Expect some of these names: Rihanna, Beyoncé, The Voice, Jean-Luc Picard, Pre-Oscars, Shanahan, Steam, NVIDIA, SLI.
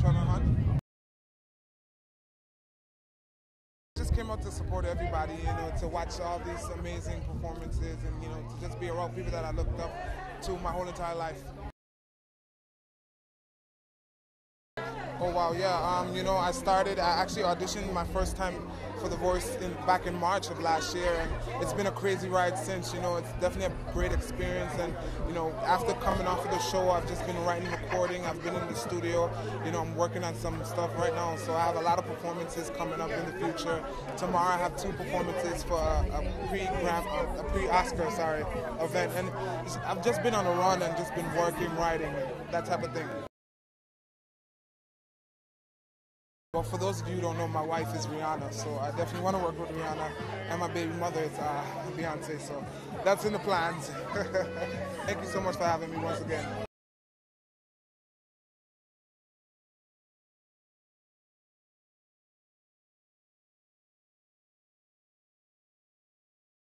Shanahan. Just came out to support everybody, you know, to watch all these amazing performances and, you know, to just be around people that I looked up to my whole entire life. Oh wow, yeah, you know, I actually auditioned my first time for The Voice back in March of last year, and it's been a crazy ride since, you know. It's definitely a great experience, and, you know, after coming off of the show, I've just been writing, recording, I've been in the studio, you know, I'm working on some stuff right now, so I have a lot of performances coming up in the future. Tomorrow I have 2 performances for a pre-Oscar event, and I've just been on a run and just been working, writing, that type of thing. Well, for those of you who don't know, my wife is Rihanna, so I definitely want to work with Rihanna, and my baby mother is Beyoncé, so that's in the plans. Thank you so much for having me once again.